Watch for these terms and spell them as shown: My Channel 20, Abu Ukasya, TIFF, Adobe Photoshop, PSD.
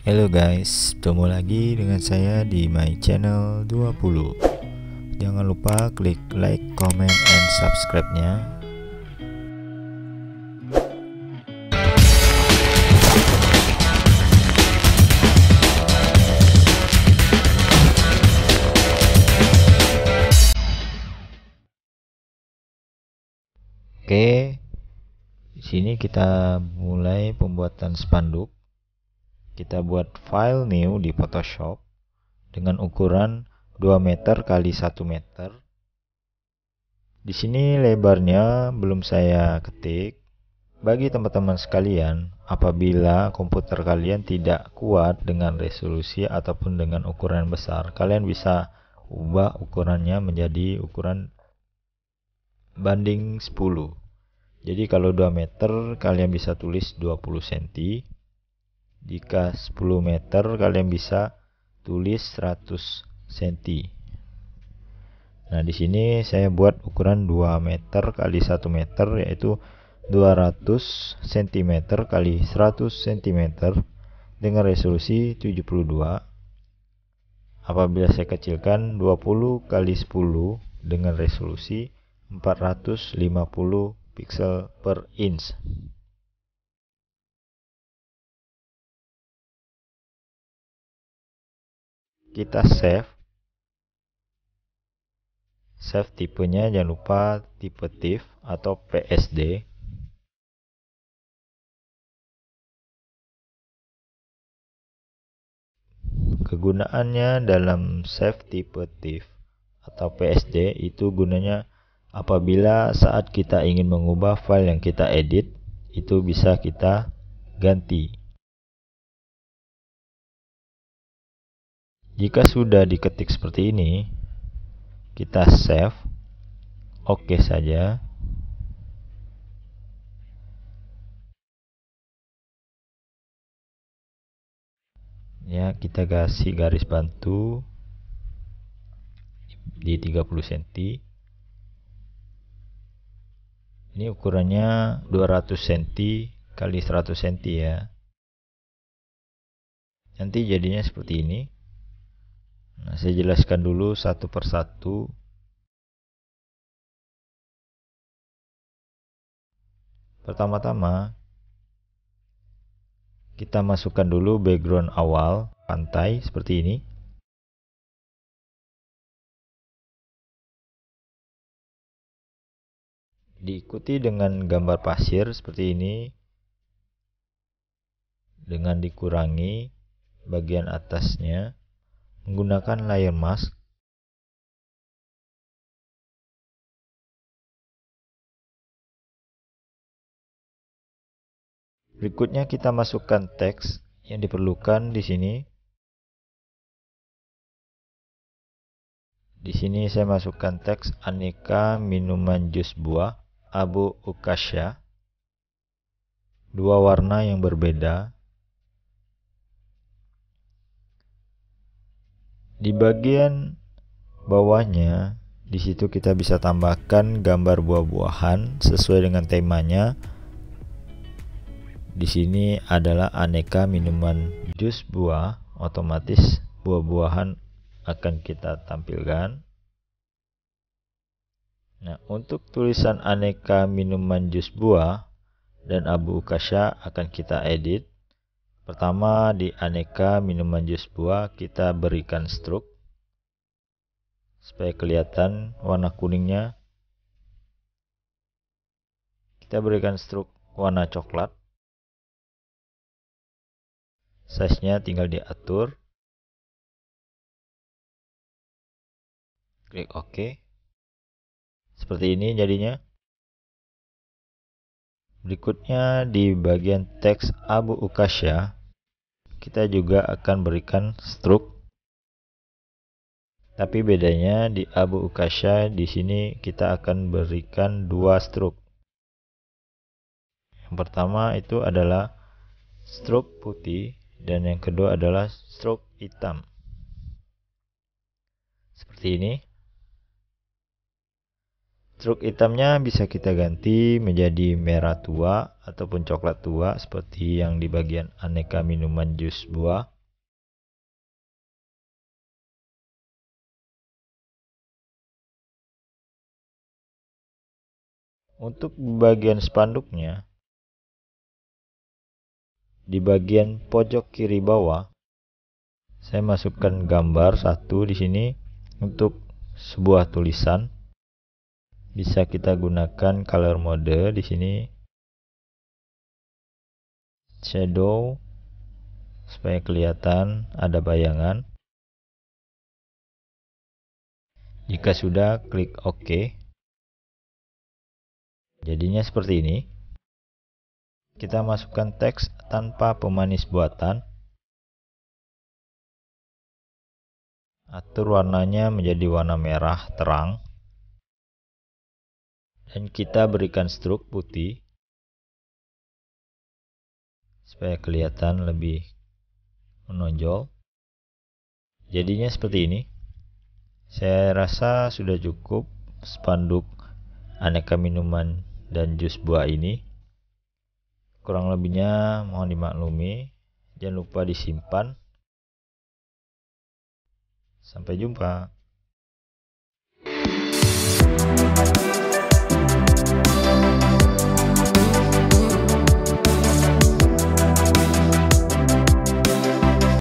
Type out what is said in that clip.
Halo guys, ketemu lagi dengan saya di My Channel 20. Jangan lupa klik like, comment, and subscribe-nya. Oke, di sini kita mulai pembuatan spanduk. Kita buat file new di Photoshop dengan ukuran 2 meter kali 1 meter. Di sini lebarnya belum saya ketik. Bagi teman-teman sekalian, apabila komputer kalian tidak kuat dengan resolusi ataupun dengan ukuran besar, kalian bisa ubah ukurannya menjadi ukuran banding 10. Jadi kalau 2 meter kalian bisa tulis 20 cm. Jika 10 meter kalian bisa tulis 100 cm. Nah, di sini saya buat ukuran 2 meter kali 1 meter yaitu 200 cm kali 100 cm dengan resolusi 72. Apabila saya kecilkan 20 kali 10 dengan resolusi 450 pixel per inch. Kita save tipenya, jangan lupa tipe TIFF atau PSD. Kegunaannya dalam save tipe TIFF atau PSD itu gunanya apabila saat kita ingin mengubah file yang kita edit itu bisa kita ganti. Jika sudah diketik seperti ini, kita save, oke saja. Ya, kita kasih garis bantu di 30 cm. Ini ukurannya 200 cm kali 100 cm ya. Nanti jadinya seperti ini. Nah, saya jelaskan dulu satu persatu. Pertama-tama kita masukkan dulu background awal pantai seperti ini. Diikuti dengan gambar pasir seperti ini dengan dikurangi bagian atasnya. Menggunakan layer mask. Berikutnya kita masukkan teks yang diperlukan di sini. Di sini saya masukkan teks aneka minuman jus buah Abu Ukasya. 2 warna yang berbeda. Di bagian bawahnya, di situ kita bisa tambahkan gambar buah-buahan sesuai dengan temanya. Di sini adalah aneka minuman jus buah, otomatis buah-buahan akan kita tampilkan. Nah, untuk tulisan aneka minuman jus buah dan Abu Ukasya akan kita edit. Pertama, di aneka minuman jus buah kita berikan stroke supaya kelihatan warna kuningnya. Kita berikan stroke warna coklat. Size-nya tinggal diatur. Klik OK. Seperti ini jadinya. Berikutnya di bagian teks Abu Ukasya kita juga akan berikan stroke. Tapi bedanya di Abu Ukasya di sini kita akan berikan 2 stroke. Yang pertama itu adalah stroke putih dan yang kedua adalah stroke hitam. Seperti ini. Stroke hitamnya bisa kita ganti menjadi merah tua ataupun coklat tua seperti yang di bagian aneka minuman jus buah. Untuk bagian spanduknya, di bagian pojok kiri bawah saya masukkan gambar satu di sini untuk sebuah tulisan. Bisa kita gunakan color mode di sini, shadow, supaya kelihatan ada bayangan. Jika sudah, klik OK. Jadinya seperti ini. Kita masukkan teks tanpa pemanis buatan. Atur warnanya menjadi warna merah terang. Dan kita berikan struk putih supaya kelihatan lebih menonjol. Jadinya seperti ini. Saya rasa sudah cukup spanduk aneka minuman dan jus buah ini. Kurang lebihnya mohon dimaklumi. Jangan lupa disimpan. Sampai jumpa.